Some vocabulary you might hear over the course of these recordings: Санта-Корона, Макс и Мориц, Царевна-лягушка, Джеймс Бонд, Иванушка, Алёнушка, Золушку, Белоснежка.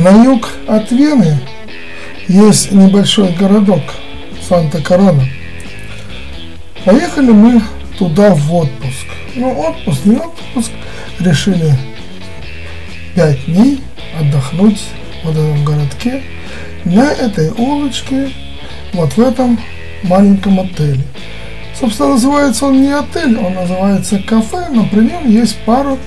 На юг от Вены есть небольшой городок Санта-Корона. Поехали мы туда в отпуск. Ну, отпуск, не отпуск. Решили 5 дней отдохнуть в этом городке, на этой улочке, вот в этом маленьком отеле. Собственно, называется он не отель, он называется кафе, но при нем есть пару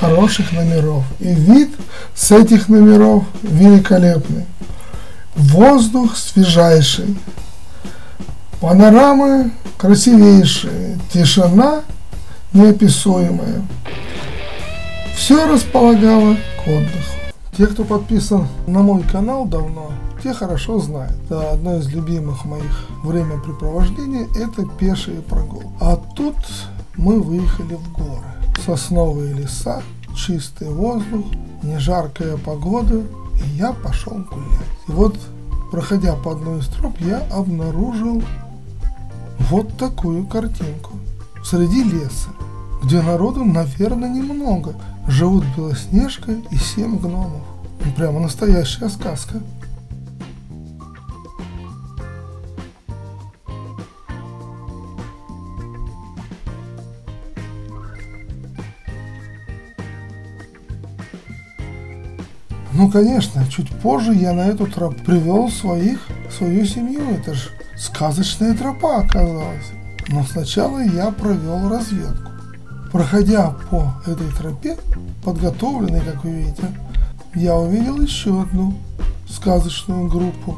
хороших номеров. И вид с этих номеров великолепный. Воздух свежайший, панорамы красивейшие, тишина неописуемая. Все располагало к отдыху. Те, кто подписан на мой канал давно, те хорошо знают. Да, одно из любимых моих времяпрепровождений – это пешие прогулки. А тут мы выехали в горы. Сосновые леса, чистый воздух, не жаркая погода, и я пошел гулять. И вот, проходя по одной из троп, я обнаружил вот такую картинку. Среди леса, где народу, наверное, немного, живут Белоснежка и 7 гномов. Прямо настоящая сказка. Ну, конечно, чуть позже я на эту тропу привел свою семью. Это же сказочная тропа оказалась. Но сначала я провел разведку. Проходя по этой тропе, подготовленной, как вы видите, я увидел еще одну сказочную группу.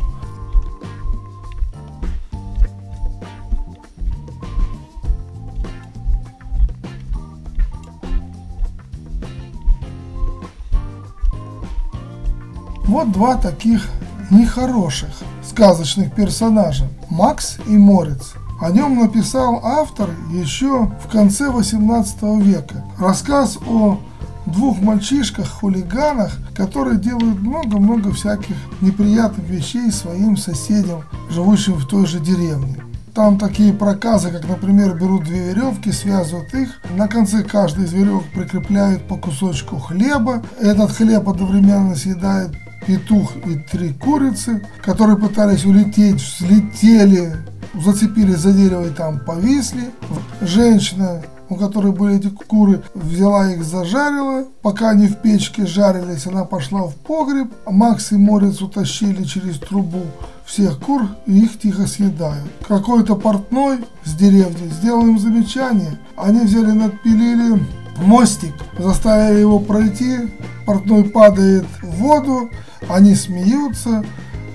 Вот два таких нехороших сказочных персонажа – Макс и Мориц. О нем написал автор еще в конце 18 века. Рассказ о двух мальчишках-хулиганах, которые делают много-много всяких неприятных вещей своим соседям, живущим в той же деревне. Там такие проказы, как, например, берут две веревки, связывают их, на конце каждой из веревок прикрепляют по кусочку хлеба, этот хлеб одновременно съедает петух и 3 курицы, которые пытались улететь, взлетели, зацепились за дерево и там повисли. Женщина, у которой были эти куры, взяла их, зажарила. Пока они в печке жарились, она пошла в погреб. Макс и Мориц утащили через трубу всех кур и их тихо съедают. Какой-то портной с деревни сделал им замечание. Они взяли, надпилили мостик, заставили его пройти. Портной падает в воду, они смеются.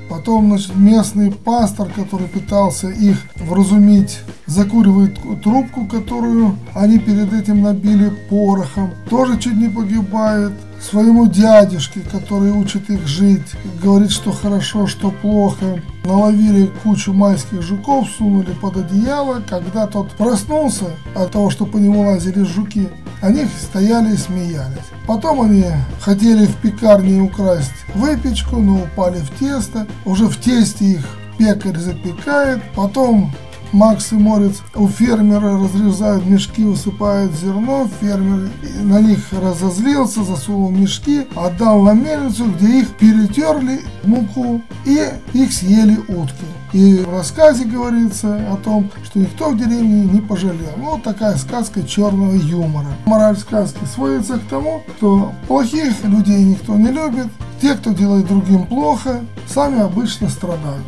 Потом, значит, местный пастор, который пытался их вразумить, закуривает трубку, которую они перед этим набили порохом. Тоже чуть не погибает. Своему дядюшке, который учит их жить, говорит, что хорошо, что плохо. Наловили кучу майских жуков, сунули под одеяло. Когда тот проснулся от того, что по нему лазили жуки, они стояли и смеялись. Потом они хотели в пекарне украсть выпечку, но упали в тесто. Уже в тесте их пекарь запекает. Потом Макс и Мориц у фермера разрезают мешки, высыпают зерно. Фермер на них разозлился, засунул мешки, отдал на мельницу, где их перетерли в муку и их съели утки. И в рассказе говорится о том, что никто в деревне не пожалел. Вот такая сказка черного юмора. Мораль сказки сводится к тому, что плохих людей никто не любит. Те, кто делает другим плохо, сами обычно страдают.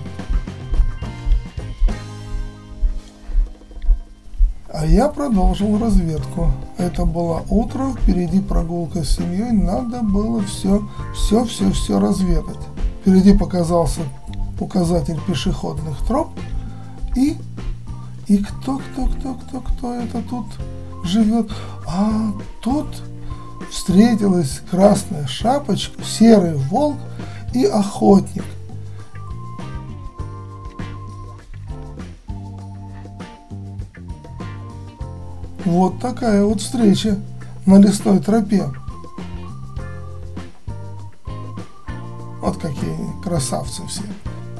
А я продолжил разведку. Это было утро, впереди прогулка с семьей, надо было все разведать. Впереди показался указатель пешеходных троп. И кто это тут живет? А тут встретилась Красная Шапочка, Серый Волк и Охотник. Вот такая вот встреча на лесной тропе. Вот какие красавцы все.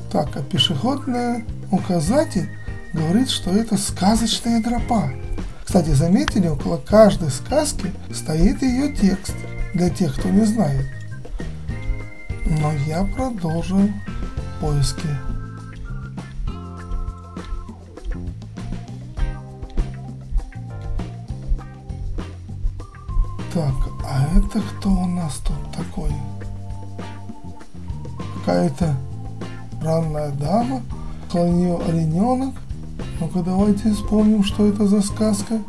Так, а пешеходный указатель говорит, что это сказочная тропа. Кстати, заметили, около каждой сказки стоит ее текст, для тех, кто не знает. но я продолжил поиски. Так, а это кто у нас тут такой? Какая-то странная дама, склонил олененок. Ну-ка давайте вспомним, что это за сказка.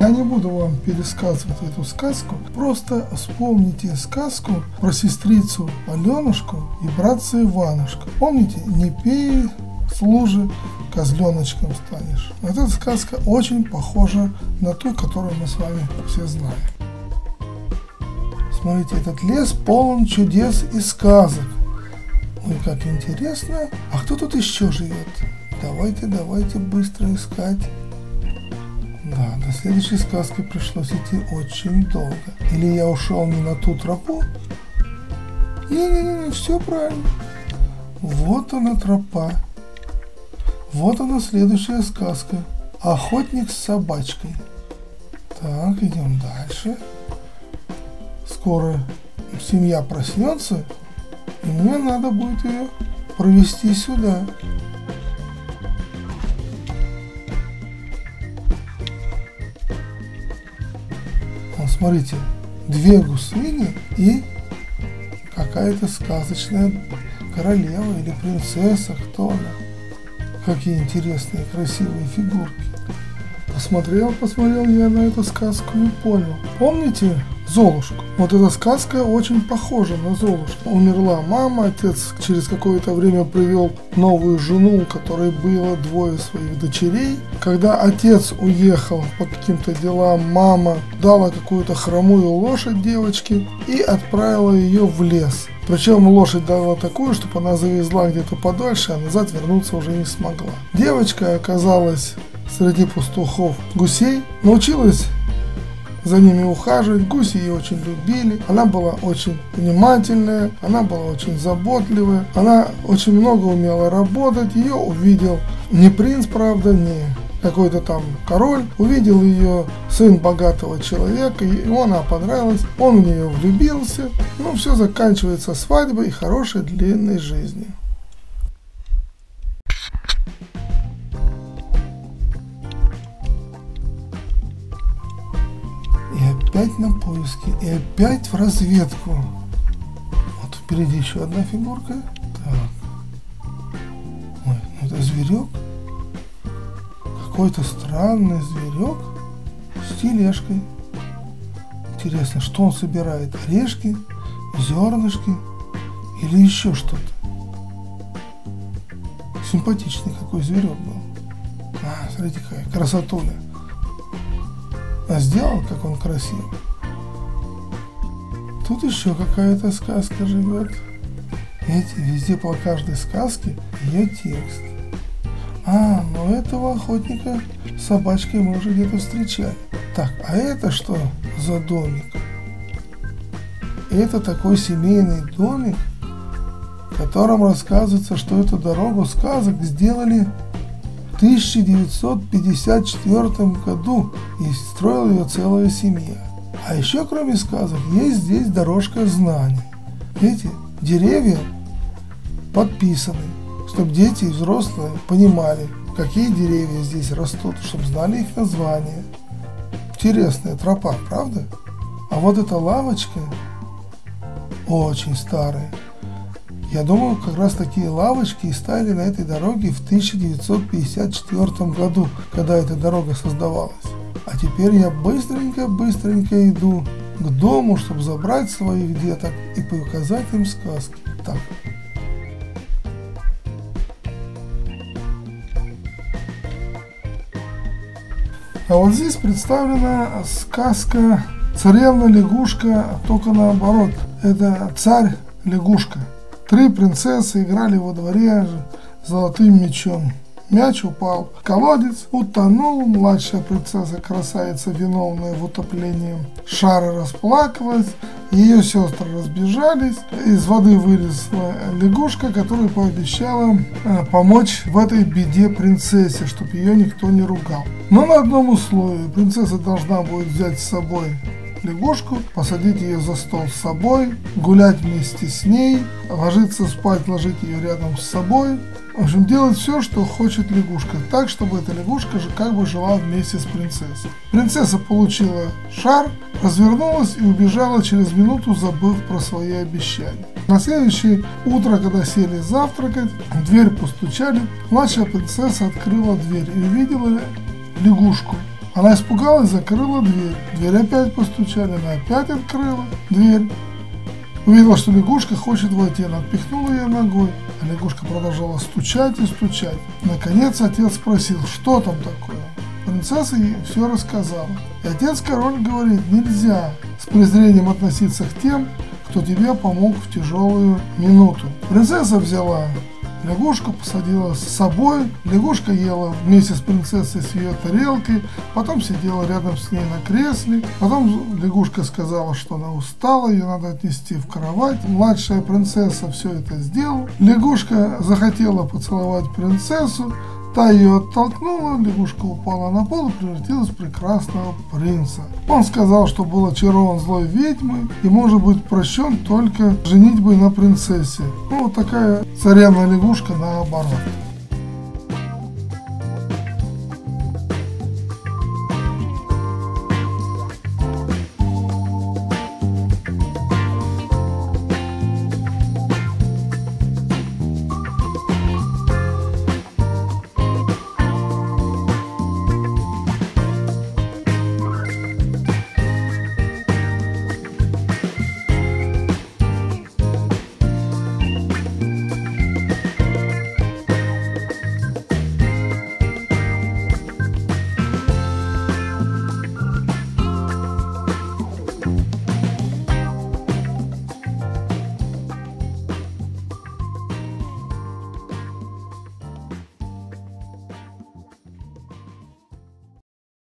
Я не буду вам пересказывать эту сказку, просто вспомните сказку про сестрицу Алёнушку и братца Иванушку. Помните, не пей, служи, козленочком станешь. Эта сказка очень похожа на ту, которую мы с вами все знаем. Смотрите, этот лес полон чудес и сказок. Ой, как интересно. А кто тут еще живет? Давайте быстро искать. Да, до следующей сказки пришлось идти очень долго. Или я ушел не на ту тропу? Не-не-не, все правильно. Вот она тропа. Вот она следующая сказка. Охотник с собачкой. Так, идем дальше. Скоро семья проснется, и мне надо будет ее провести сюда. Смотрите, две гусыни и какая-то сказочная королева или принцесса, кто она. Какие интересные, красивые фигурки. Посмотрел я на эту сказку и понял. Помните Золушку? Вот эта сказка очень похожа на Золушку. Умерла мама, отец через какое-то время привел новую жену, у которой было двое своих дочерей. Когда отец уехал по каким-то делам, мама дала какую-то хромую лошадь девочке и отправила ее в лес. Причем лошадь дала такую, чтобы она завезла где-то подальше, а назад вернуться уже не смогла. Девочка оказалась среди пастухов гусей, научилась за ними ухаживать, гуси ее очень любили, она была очень внимательная, она была очень заботливая, она очень много умела работать, ее увидел не принц, правда, не какой-то там король, увидел ее сын богатого человека, и она понравилась, он в нее влюбился, ну все заканчивается свадьбой и хорошей длинной жизнью. Опять на поиски и опять в разведку. Вот впереди еще одна фигурка. Так. Ой, ну это зверек. Какой-то странный зверек с тележкой. Интересно, что он собирает? Орешки, зернышки или еще что-то? Симпатичный какой зверек был. А, смотрите, какая красотуля. А сделал, как он красиво. Тут еще какая-то сказка живет. Эти везде по каждой сказке ее текст. А, ну этого охотника с собачкой мы уже где-то встречали. Так, а это что за домик? Это такой семейный домик, в котором рассказывается, что эту дорогу сказок сделали 1954 году, и строила ее целая семья. А еще, кроме сказок, есть здесь дорожка знаний. Видите, деревья подписаны, чтобы дети и взрослые понимали, какие деревья здесь растут, чтобы знали их название. Интересная тропа, правда? А вот эта лавочка очень старая. Я думаю, как раз такие лавочки и стали на этой дороге в 1954 году, когда эта дорога создавалась. А теперь я быстренько иду к дому, чтобы забрать своих деток и показать им сказки. Так. А вот здесь представлена сказка «Царевна-лягушка», только наоборот. Это царь-лягушка. Три принцессы играли во дворе золотым мечом. Мяч упал в колодец, утонул, младшая принцесса-красавица, виновная в утоплении шара, расплакалась, ее сестры разбежались, из воды вылезла лягушка, которая пообещала помочь в этой беде принцессе, чтобы ее никто не ругал. Но на одном условии: принцесса должна будет взять с собой лягушку, посадить ее за стол с собой, гулять вместе с ней, ложиться спать, ложить ее рядом с собой. В общем, делать все, что хочет лягушка, так, чтобы эта лягушка же как бы жила вместе с принцессой. Принцесса получила шар, развернулась и убежала через минуту, забыв про свои обещания. На следующее утро, когда сели завтракать, в дверь постучали. Младшая принцесса открыла дверь и увидела лягушку. Она испугалась, закрыла дверь. Дверь опять постучали, она опять открыла дверь. Увидела, что лягушка хочет войти, она отпихнула ее ногой, а лягушка продолжала стучать и стучать. Наконец отец спросил, что там такое. Принцесса ей все рассказала. И отец-король говорит, нельзя с презрением относиться к тем, кто тебе помог в тяжелую минуту. Принцесса взяла лягушку, посадила с собой, лягушка ела вместе с принцессой с ее тарелкой, потом сидела рядом с ней на кресле, потом лягушка сказала, что она устала, ее надо отнести в кровать, младшая принцесса все это сделала, лягушка захотела поцеловать принцессу, та ее оттолкнула, лягушка упала на пол и превратилась в прекрасного принца. Он сказал, что был очарован злой ведьмой и может быть прощен только женитьбой на принцессе. Ну, вот такая царевна-лягушка наоборот.